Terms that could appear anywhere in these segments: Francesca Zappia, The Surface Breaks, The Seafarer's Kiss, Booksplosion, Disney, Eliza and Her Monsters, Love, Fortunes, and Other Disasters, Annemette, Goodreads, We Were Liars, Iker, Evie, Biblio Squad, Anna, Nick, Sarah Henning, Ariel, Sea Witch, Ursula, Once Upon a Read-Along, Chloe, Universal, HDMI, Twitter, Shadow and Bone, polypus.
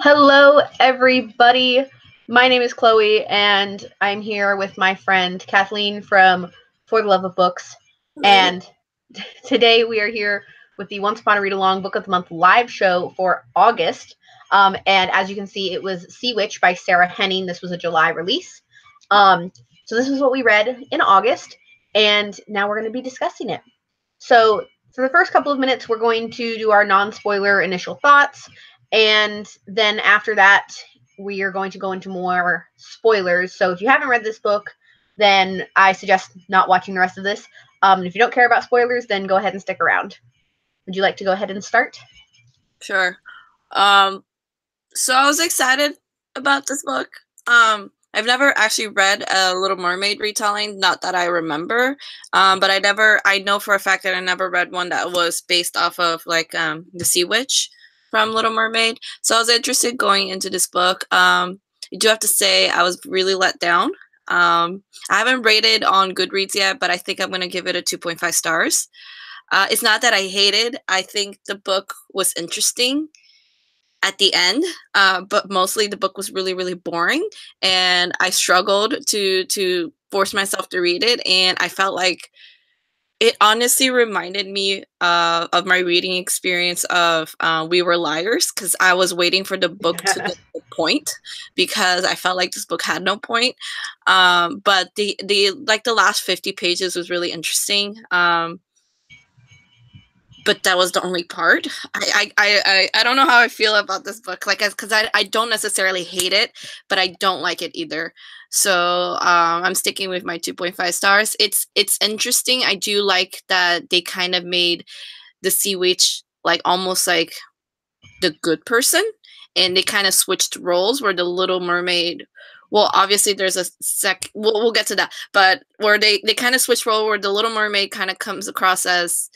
Hello, everybody. My name is Chloe, and I'm here with my friend Kathleen from For the Love of Books. And today we are here with the Once Upon a Read-Along Book of the Month live show for August. And as you can see, it was Sea Witch by Sarah Henning. This was a July release. So this is what we read in August, and now we're going to be discussing it. So for the first couple of minutes, we're going to do our non-spoiler initial thoughts. And then after that, we are going to go into more spoilers. So if you haven't read this book, then I suggest not watching the rest of this. If you don't care about spoilers, then go ahead and stick around. Would you like to go ahead and start? Sure. So I was excited about this book. I've never actually read a Little Mermaid retelling, not that I remember, but I know for a fact that I never read one that was based off of like the Sea Witch from Little Mermaid. So I was interested going into this book. I do have to say I was really let down. I haven't rated on Goodreads yet, but I think I'm going to give it a 2.5 stars. It's not that I hate it. I think the book was interesting at the end, but mostly the book was really, really boring. And I struggled to force myself to read it. And I felt like it honestly reminded me of my reading experience of We Were Liars, because I was waiting for the book to get the point, because I felt like this book had no point. But the last 50 pages was really interesting. But that was the only part. I don't know how I feel about this book, like, because I don't necessarily hate it, but I don't like it either. So I'm sticking with my 2.5 stars. It's interesting. I do like that they kind of made the Sea Witch like almost like the good person, and they kind of switched roles where the Little Mermaid. Well, obviously there's a we'll get to that, but where they kind of switch role where the Little Mermaid kind of comes across as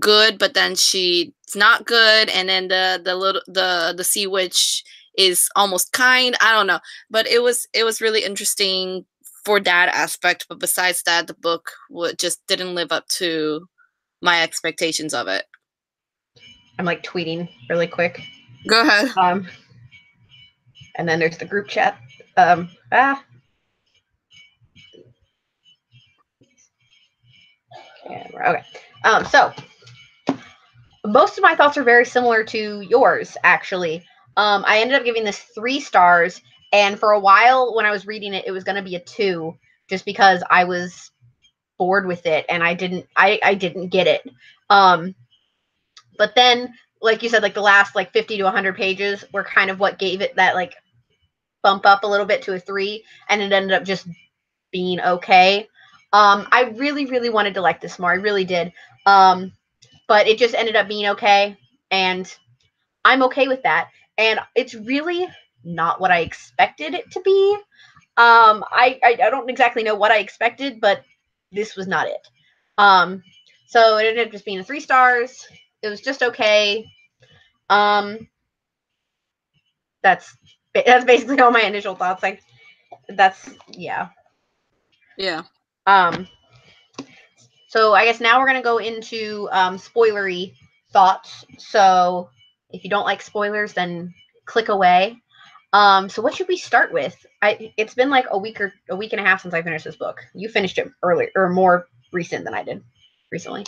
good, but then she's not good, and then the Sea Witch is almost kind. I don't know, but it was really interesting for that aspect. But besides that, the book just didn't live up to my expectations of it. I'm like tweeting really quick. Go ahead. And then there's the group chat. Okay. So most of my thoughts are very similar to yours, actually. I ended up giving this 3 stars, and for a while when I was reading it, it was going to be a 2, just because I was bored with it and I didn't get it. But then, like you said, like the last like 50 to 100 pages were kind of what gave it that like bump up a little bit to a 3, and it ended up just being okay. I really, really wanted to like this more. I really did. But it just ended up being okay, and I'm okay with that. And it's really not what I expected it to be. I don't exactly know what I expected, but this was not it. So it ended up just being a 3 stars. It was just okay. That's basically all my initial thoughts. Like, that's, yeah. Yeah. So I guess now we're going to go into spoilery thoughts. So if you don't like spoilers, then click away. So what should we start with? It's been like a week and a half since I finished this book. You finished it earlier, or more recent than I did recently.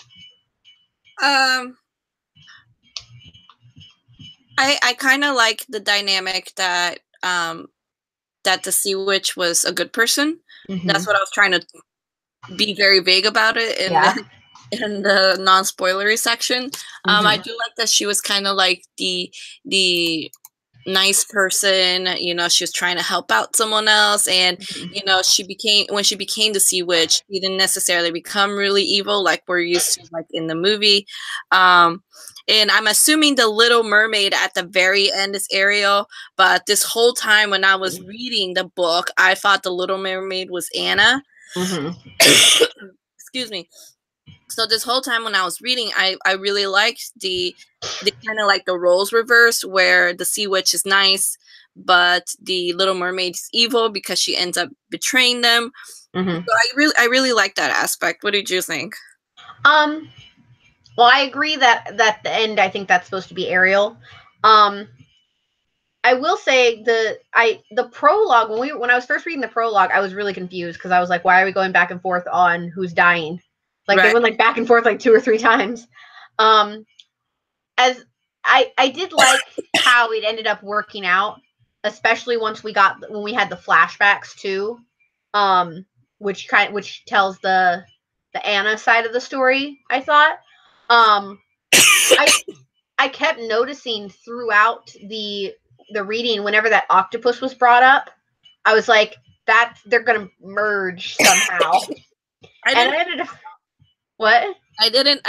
I kind of like the dynamic that that the Sea Witch was a good person. Mm-hmm. That's what I was trying to be very vague about it in the non-spoilery section. Mm-hmm. I do like that she was kind of like the nice person, you know, she was trying to help out someone else, and mm-hmm. you know, when she became the Sea Witch, she didn't necessarily become really evil like we're used to, like in the movie. And I'm assuming the Little Mermaid at the very end is Ariel, but this whole time when I was reading the book, I thought the Little Mermaid was Anna. Mm-hmm. Excuse me. So this whole time when I was reading, I really liked the kind of like the roles reversed, where the Sea Witch is nice, but the Little Mermaid is evil because she ends up betraying them. Mm-hmm. So I really like that aspect. What did you think? Well, I agree that at the end, I think that's supposed to be Ariel. I will say the prologue, when I was first reading the prologue, I was really confused because I was like, why are we going back and forth on who's dying? Like right. They went like back and forth like 2 or 3 times. As I did like how it ended up working out, especially once when we had the flashbacks too, which tells the Anna side of the story, I thought. I kept noticing throughout the reading, whenever that octopus was brought up, I was like, that they're gonna merge somehow. I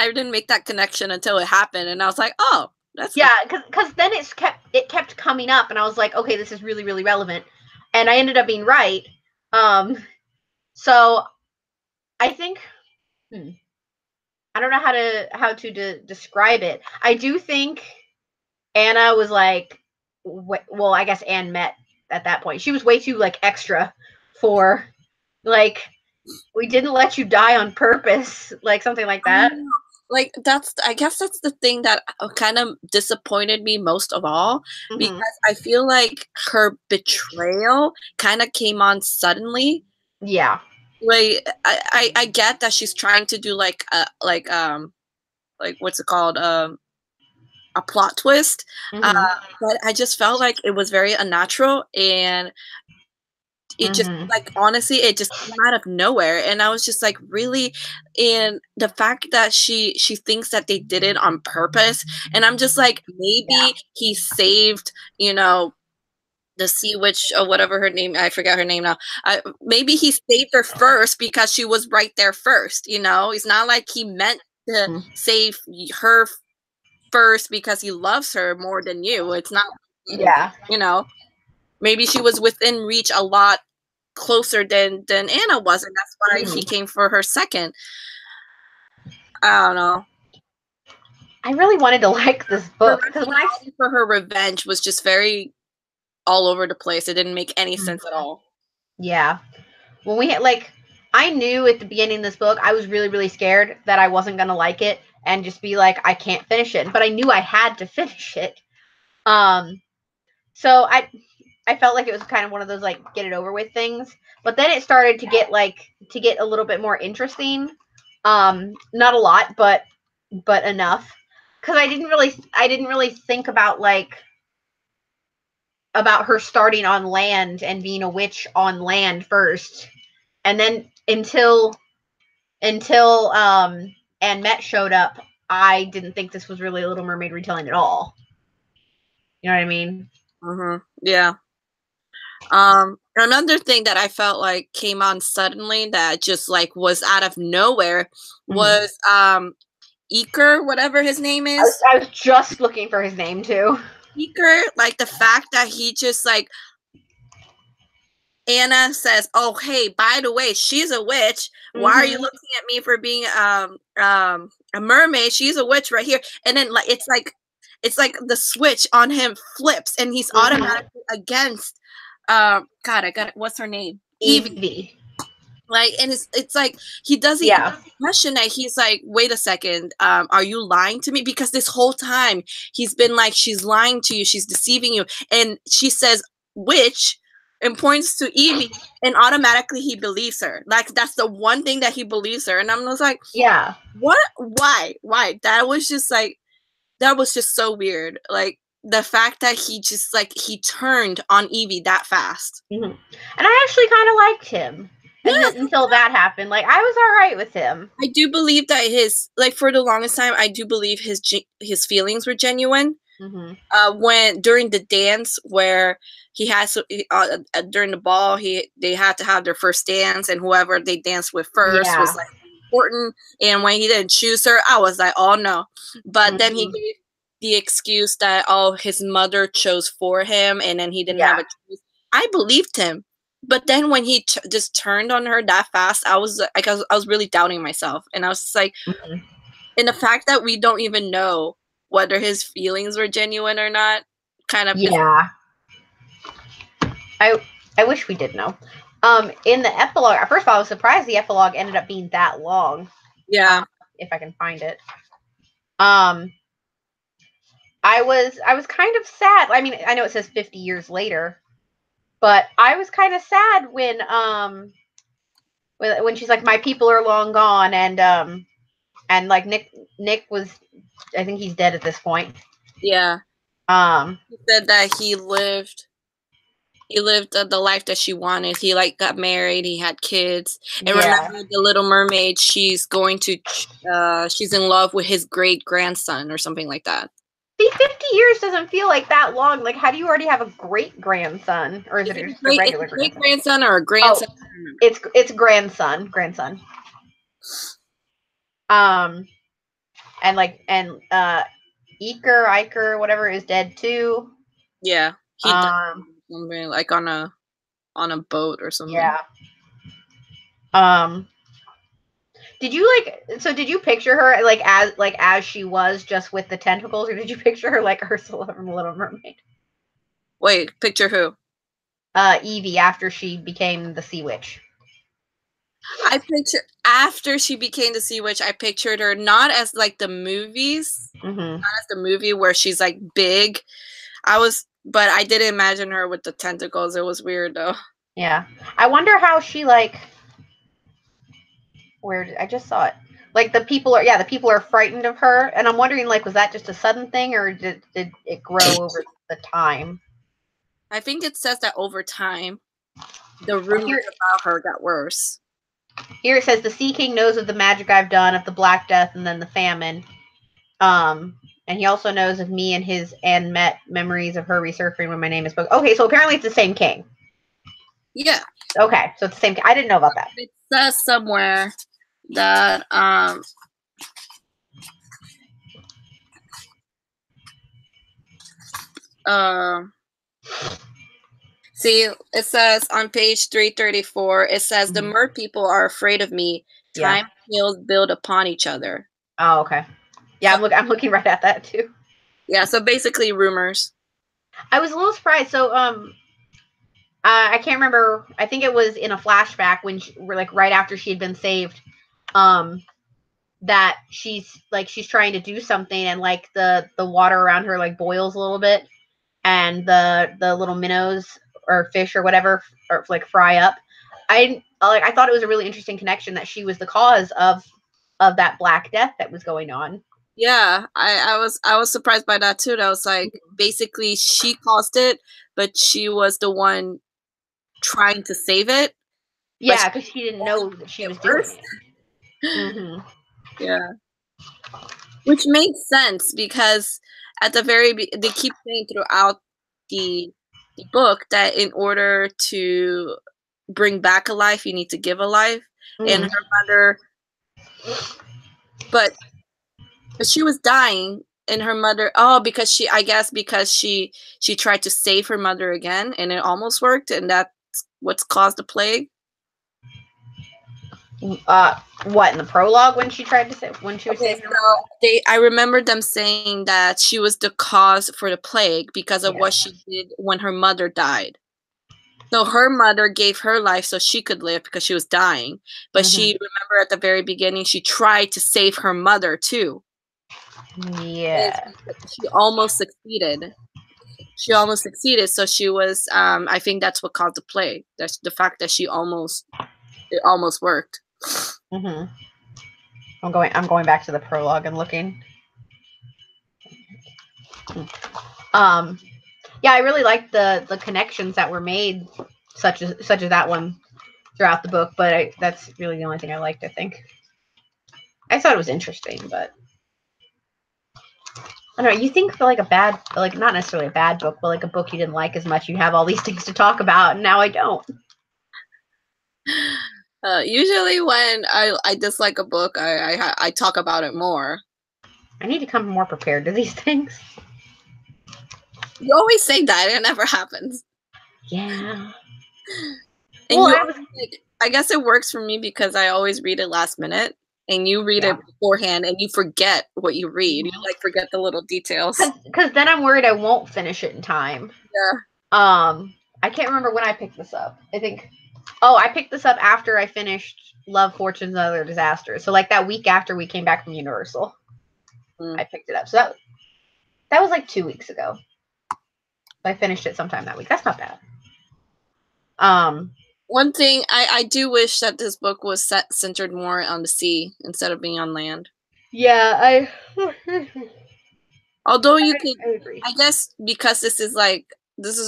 didn't make that connection until it happened, and I was like, oh, that's yeah, because then it kept coming up, and I was like, okay, this is really, really relevant, and I ended up being right. So I think I don't know how to describe it. I do think Anna was like, well, I guess Annemette at that point. She was way too like extra for like, we didn't let you die on purpose, like something like that. Like I guess that's the thing that kind of disappointed me most of all, because I feel like her betrayal kind of came on suddenly. Yeah. Like I get that she's trying to do like what's it called, a plot twist, but I just felt like it was very unnatural, and it just like honestly it just came out of nowhere, and I was just like, really? And the fact that she thinks that they did it on purpose, and I'm just like, maybe he saved, you know, the Sea Witch or whatever her name, I forgot her name now. Maybe he saved her first because she was right there first, you know? It's not like he meant to save her first because he loves her more than you. It's not, you know? Maybe she was within reach a lot closer than Anna was, and that's why he came for her second. I don't know. I really wanted to like this book. Because when I see for her revenge was just very all over the place. It didn't make any sense at all. Yeah. When we had, like, I knew at the beginning of this book, I was really, really scared that I wasn't going to like it and just be like, I can't finish it. But I knew I had to finish it. So I felt like it was kind of one of those, like, get it over with things. But then it started to get, like, a little bit more interesting. Not a lot, but enough. Because I didn't really think about, like, about her starting on land and being a witch on land first. And then until Annemette showed up, I didn't think this was really a Little Mermaid retelling at all. You know what I mean? Yeah. Another thing that I felt like came on suddenly that just like was out of nowhere was Iker, whatever his name is. I was just looking for his name too. Iker, like the fact that he just like, Anna says, oh, hey, by the way, she's a witch. Why are you looking at me for being a mermaid? She's a witch right here. And then like it's like the switch on him flips, and he's automatically against what's her name? Evie. Like, and it's like he doesn't question that. He's like, wait a second, are you lying to me? Because this whole time he's been like, she's lying to you, she's deceiving you, and she says witch and points to Evie, and automatically he believes her. Like, that's the one thing that he believes her, and I'm just like, yeah, what? Why? That was just so weird. Like, the fact that he just like he turned on Evie that fast, and I actually kind of liked him. Yes. Until that happened, like, I was all right with him. I do believe that his, like, for the longest time, I do believe his feelings were genuine. When during the dance where he has during the ball, they had to have their first dance, and whoever they danced with first was like important. And when he didn't choose her, I was like, oh no. But then he gave the excuse that, oh, his mother chose for him, and then he didn't have a choice. I believed him. But then when he just turned on her that fast, I was really doubting myself, and I was just like, and the fact that we don't even know whether his feelings were genuine or not, kind of I wish we did know. In the epilogue, first of all, I was surprised the epilogue ended up being that long. Yeah, if I can find it. I was kind of sad. I mean, I know it says 50 years later, but I was kind of sad when she's like, my people are long gone, and like Nick was, I think he's dead at this point. Yeah. He said that he lived the life that she wanted. He like got married, he had kids. And remember the Little Mermaid, she's going to she's in love with his great grandson or something like that. See, 50 years doesn't feel like that long. Like, how do you already have a great grandson? Or is it just a regular grandson? Great grandson or a grandson? Oh, it's grandson. And Iker, whatever, is dead too. Yeah. He died, like on a boat or something. Yeah. Did you picture her like as she was, just with the tentacles, or did you picture her like Ursula from The Little Mermaid? Wait, picture who? Evie, after she became the Sea Witch. I pictured her not as like the movies, not as the movie where she's like big. But I didn't imagine her with the tentacles. It was weird though. Yeah, I wonder how she like. Where I just saw it, like the people are frightened of her, and I'm wondering, like, was that just a sudden thing, or did it grow over the time? I think it says that over time, the rumors about her got worse. Here it says the Sea King knows of the magic I've done, of the Black Death, and then the famine, and he also knows of me and his Annemette memories of her resurfacing when my name is book. Okay, so apparently it's the same king. Yeah. Okay, so it's the same king. I didn't know about that. It says somewhere that see, it says on page 334, it says the mer people are afraid of me. Time heals build upon each other. Oh, okay. Yeah, I'm looking right at that too. Yeah, so basically rumors. I was a little surprised. So I can't remember. I think it was in a flashback when she, like right after she had been saved, that she's trying to do something, and like the water around her like boils a little bit, and the little minnows or fish or whatever or like fry up. I thought it was a really interesting connection that she was the cause of that Black Death that was going on. Yeah, I was surprised by that too. That was like basically she caused it, but she was the one trying to save it. Yeah, because she didn't know that she was doing it. Yeah, which makes sense, because at the very they keep saying throughout the book that in order to bring back a life, you need to give a life. And her mother, but she was dying, and her mother, because she tried to save her mother again, and it almost worked, and that's what's caused the plague. What, in the prologue when she tried to save, when she was saving her mother? I remember them saying that she was the cause for the plague because of what she did when her mother died. So her mother gave her life so she could live because she was dying. But she, remember at the very beginning, she tried to save her mother too. Yeah. She almost succeeded. So she was, I think that's what caused the plague. That's the fact that it almost worked. I'm going back to the prologue and looking. Yeah, I really liked the connections that were made, such as that one throughout the book. But that's really the only thing I liked. I think I thought it was interesting, but I don't know. You think for like a bad, like not necessarily a bad book, but like a book you didn't like as much, you have all these things to talk about, and now I don't. Usually when I dislike a book, I talk about it more. I need to come more prepared to these things. You always say that, and it never happens. Yeah. And well, I guess it works for me because I always read it last minute, and you read it beforehand, and you forget what you read. You like forget the little details. Because then I'm worried I won't finish it in time. Yeah. I can't remember when I picked this up. I picked this up after I finished Love, Fortunes, and Other Disasters. So, like, that week after we came back from Universal, I picked it up. So that That was like 2 weeks ago. I finished it sometime that week. That's not bad. One thing, I do wish that this book was centered more on the sea instead of being on land. Yeah, I... Although you can, I agree. I guess because this is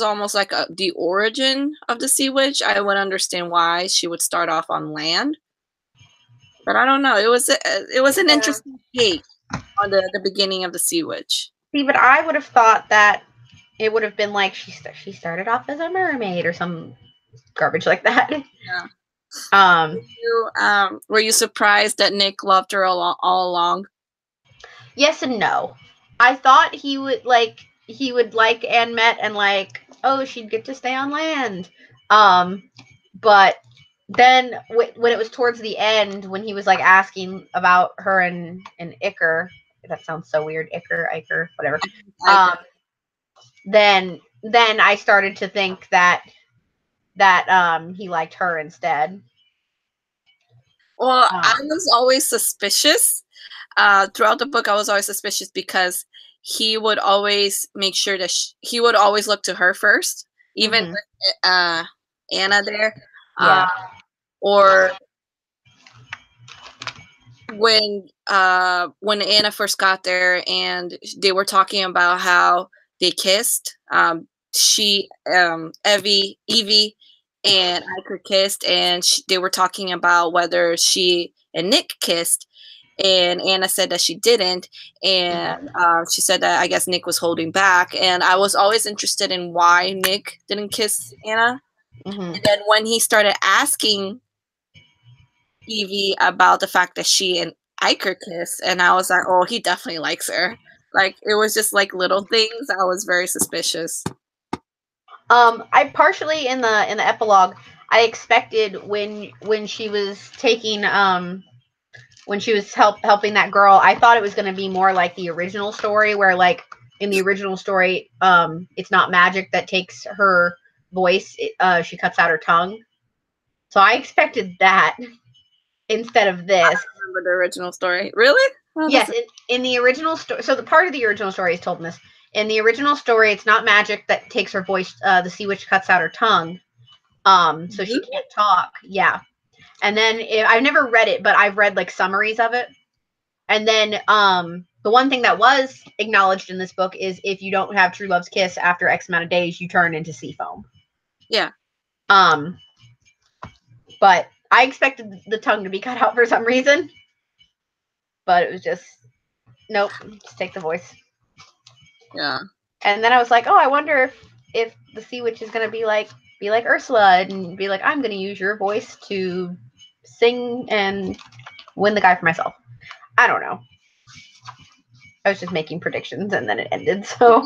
almost like the origin of the Sea Witch, I would understand why she would start off on land. But I don't know. It was an interesting take on the beginning of the Sea Witch. See, but I would have thought that it would have been like she started off as a mermaid or some garbage like that. Yeah. Were you surprised that Nick loved her all along? Yes and no. I thought he would like Annemette and like, oh, she'd get to stay on land. But then when it was towards the end, when he was like asking about her and Iker, that sounds so weird, Iker, whatever. Then I started to think that he liked her instead. Well, I was always suspicious. Throughout the book, I was always suspicious because he would always make sure that he would always look to her first, even with Anna there. Yeah. Or when Anna first got there and they were talking about how they kissed, Evie and Iker kissed, and they were talking about whether she and Nick kissed. And Anna said that she didn't, and she said that I guess Nick was holding back. And I was always interested in why Nick didn't kiss Anna. And then when he started asking Evie about the fact that she and Iker kissed, and I was like, oh, he definitely likes her. Like, it was just like little things. I was very suspicious. I partially in the epilogue, I expected when she was taking when she was helping that girl, I thought it was going to be more like the original story where, like, in the original story, it's not magic that takes her voice. She cuts out her tongue. So I expected that instead of this. I don't remember the original story. Really? Well, yes. In the original story. So the part of the original story is told in this. In the original story, it's not magic that takes her voice. The Sea Witch cuts out her tongue. So she can't talk. Yeah. And then I've never read it, but I've read like summaries of it. And then the one thing that was acknowledged in this book is if you don't have true love's kiss after X amount of days, you turn into sea foam. Yeah. But I expected the tongue to be cut out for some reason. But it was just, nope, just take the voice. Yeah. And then I was like, oh, I wonder if the Sea Witch is going to be like Ursula and be like, I'm going to use your voice to sing and win the guy for myself. I don't know. I was just making predictions and then it ended. So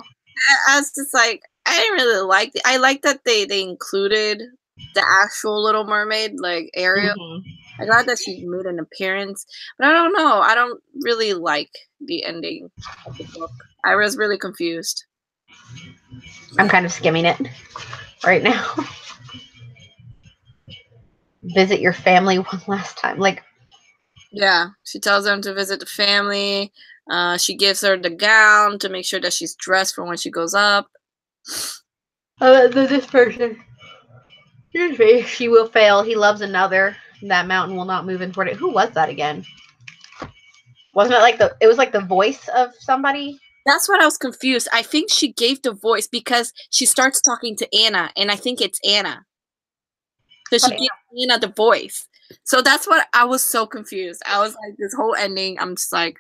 I was just like, I didn't really like it. I like that they included the actual Little Mermaid, like Ariel. I'm glad that she made an appearance, but I don't know. I don't really like the ending of the book. I was really confused. I'm kind of skimming it right now. Visit your family one last time. Like, yeah, she tells them to visit the family. She gives her the gown to make sure that she's dressed for when she goes up. This person. She will fail. He loves another. That mountain will not move in toward it. Who was that again? Wasn't it like it was like the voice of somebody? That's what I was confused. I think she gave the voice because she starts talking to Anna, and I think it's Anna. So she gave Anna the voice. So that's what I was so confused. I was like, this whole ending, I'm just like,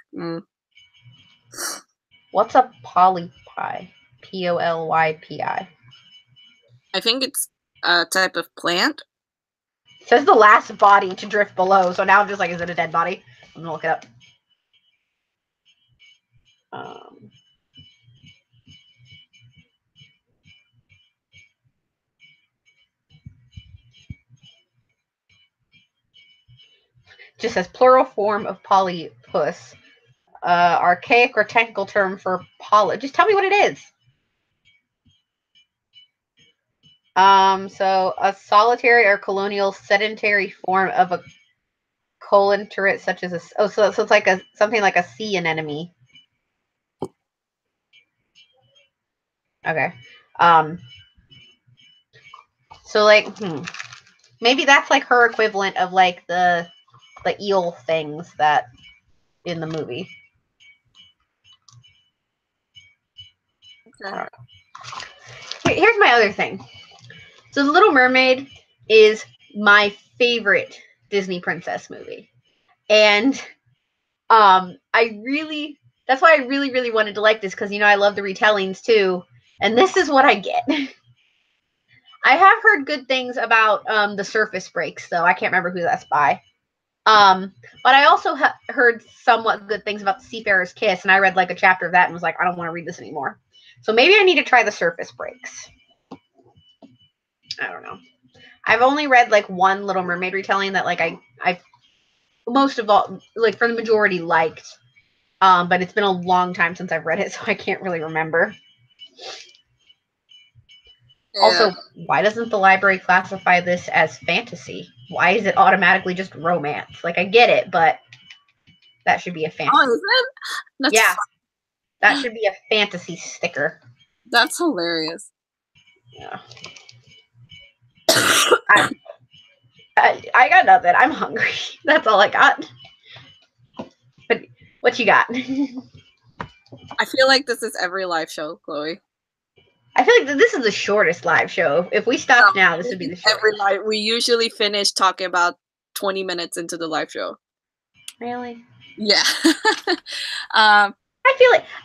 What's a polypi? P-O-L-Y-P-I. I think it's a type of plant. It says the last body to drift below. So now I'm just like, is it a dead body? I'm going to look it up. Just says plural form of polypus, archaic or technical term for poly. Just tell me what it is. So a solitary or colonial sedentary form of a colinterate, such as a so it's like something like a sea anemone. Okay. So like, maybe that's like her equivalent of like the eel things that in the movie. Okay. Wait, here's my other thing. So The Little Mermaid is my favorite Disney princess movie. And that's why I really, really wanted to like this, because, you know, I love the retellings too. And this is what I get. I have heard good things about The Surface Breaks, though. I can't remember who that's by. But I also heard somewhat good things about The Seafarer's Kiss, and I read like a chapter of that and was like, I don't want to read this anymore. So maybe I need to try The Surface Breaks. I don't know. I've only read like one Little Mermaid retelling that like I most of all, like for the majority, liked. But it's been a long time since I've read it, so I can't really remember. Yeah. Also, why doesn't the library classify this as fantasy? Why is it automatically just romance? Like, I get it, but that should be a fantasy. Oh, is it? That's yeah. Fun. That should be a fantasy sticker. That's hilarious. Yeah. I got nothing. I'm hungry. That's all I got. But what you got? I feel like this is every live show, Chloe. I feel like this is the shortest live show. If we stopped now, this would be the shortest. Every live, we usually finish talking about 20 minutes into the live show. Really? Yeah. I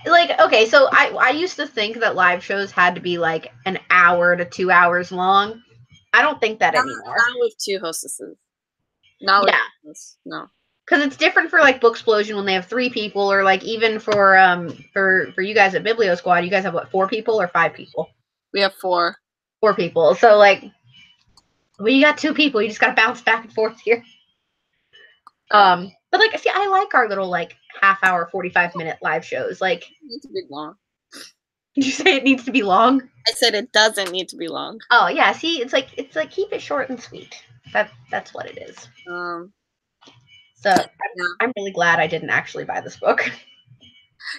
feel like okay, so I used to think that live shows had to be like an hour to 2 hours long. I don't think that anymore. Not with two hostesses. Not yeah. With hosts, no. Because it's different for like Booksplosion when they have 3 people, or like even for you guys at Biblio Squad, you guys have what, 4 people or 5 people? We have 4. 4 people. So like, well, you got 2 people. You just got to bounce back and forth here. But like, see, I like our little like half hour, 45-minute live shows. Like, it needs to be long. Did you say it needs to be long? I said it doesn't need to be long. Oh yeah, see, it's like keep it short and sweet. That's what it is. So I'm really glad I didn't actually buy this book.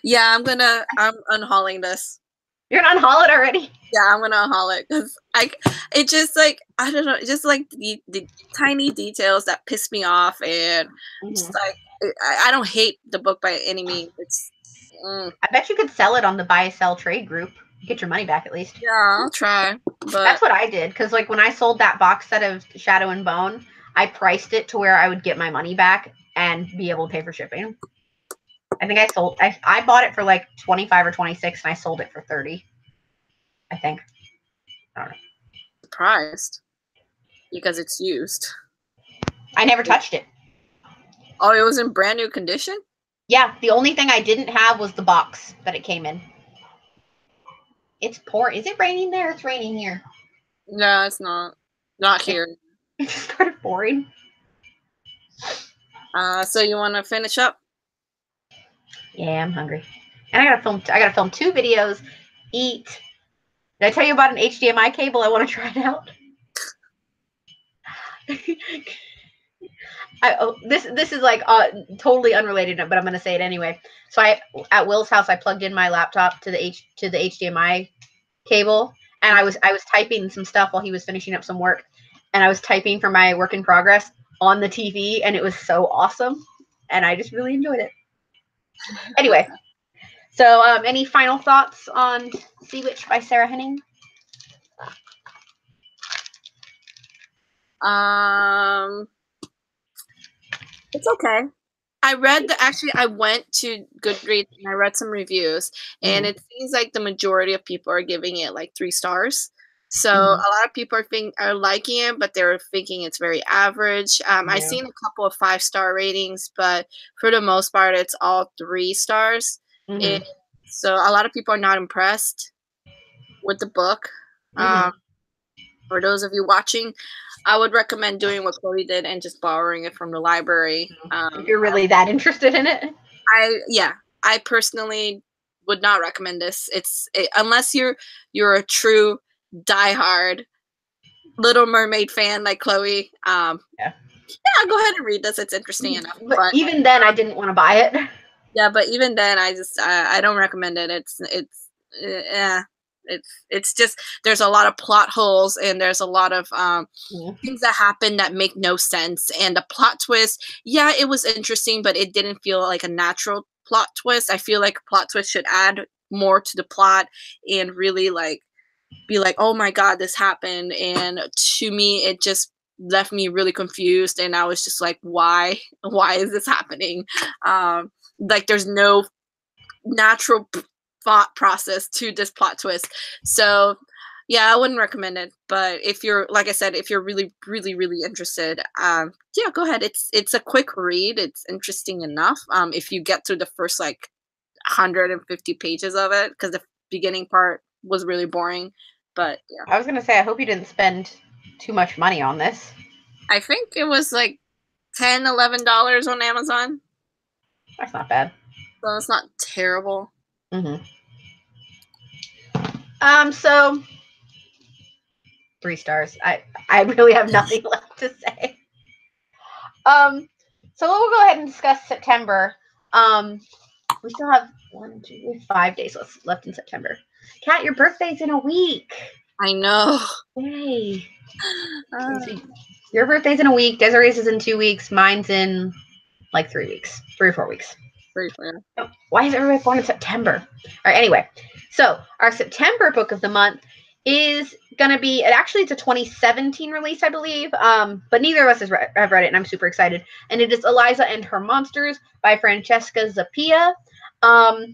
Yeah, I'm unhauling this. You're gonna unhaul it already? Yeah, I'm gonna unhaul it because it just like, I don't know, just like the tiny details that piss me off, and just like I don't hate the book by any means. It's I bet you could sell it on the buy sell trade group. Get your money back at least. Yeah, I'll try. But that's what I did, because like when I sold that box set of Shadow and Bone, I priced it to where I would get my money back and be able to pay for shipping. I think I sold, I bought it for like 25 or 26 and I sold it for 30. I think. I don't know. Surprised. Because it's used. I never touched it. Oh, it was in brand new condition? Yeah. The only thing I didn't have was the box that it came in. It's poor. Is it raining there? It's raining here. No, it's not. Not here. It's sort of boring. So you want to finish up? Yeah, I'm hungry, and I gotta film 2 videos. Eat. Did I tell you about an HDMI cable? I want to try it out. This is like totally unrelated, but I'm gonna say it anyway. So I, at Will's house, I plugged in my laptop to the HDMI cable, and I was typing some stuff while he was finishing up some work. And I was typing for my work in progress on the TV, and it was so awesome. And I just really enjoyed it. Anyway, so any final thoughts on Sea Witch by Sarah Henning? It's okay. I went to Goodreads and I read some reviews, and it seems like the majority of people are giving it like 3 stars. So a lot of people are liking it, but they're thinking it's very average. I've seen a couple of 5-star ratings, but for the most part, it's all 3 stars. And so a lot of people are not impressed with the book. For those of you watching, I would recommend doing what Chloe did and just borrowing it from the library. If you're really that interested in it. I personally would not recommend this. Unless you're a true diehard Little Mermaid fan like Chloe. Yeah, go ahead and read this. It's interesting enough. But even then, I didn't want to buy it. Yeah, but even then, I don't recommend it. It's It's just, there's a lot of plot holes and there's a lot of things that happen that make no sense. And the plot twist, yeah, it was interesting, but it didn't feel like a natural plot twist. I feel like plot twist should add more to the plot and really like be like, oh my God, this happened. And to me, it just left me really confused. And I was just like, why is this happening? Like there's no natural thought process to this plot twist. So yeah, I wouldn't recommend it, but if you're, like I said, if you're really, really, really interested, yeah, go ahead. It's a quick read. It's interesting enough. If you get through the first like 150 pages of it, because the beginning part was really boring, but yeah. I was going to say, I hope you didn't spend too much money on this. I think it was like $10, $11 on Amazon. That's not bad. So it's not terrible. Mm-hmm. So 3 stars. I really have nothing left to say. So we'll go ahead and discuss September. We still have 5 days left in September. Kat, your birthday's in a week. I know. Yay. Your birthday's in a week. Desiree's is in 2 weeks. Mine's in like 3 weeks, 3 or 4 weeks. Oh, why is everybody born in September? All right, anyway, so our September book of the month is going to be, it's a 2017 release, I believe, but neither of us have read it, and I'm super excited. And it is Eliza and Her Monsters by Francesca Zappia. I'm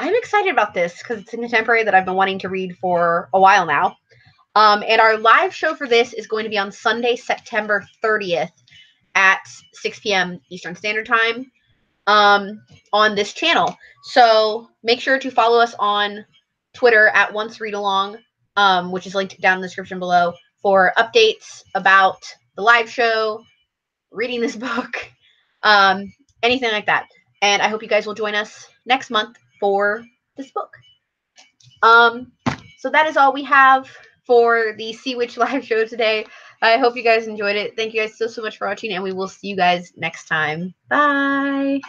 excited about this because it's a contemporary that I've been wanting to read for a while now. And our live show for this is going to be on Sunday, September 30th at 6 p.m. Eastern Standard Time. On this channel. So make sure to follow us on Twitter at Once Read-Along, which is linked down in the description below, for updates about the live show, reading this book, anything like that. And I hope you guys will join us next month for this book. So that is all we have for the Sea Witch live show today. I hope you guys enjoyed it. Thank you guys so much for watching, and we will see you guys next time. Bye.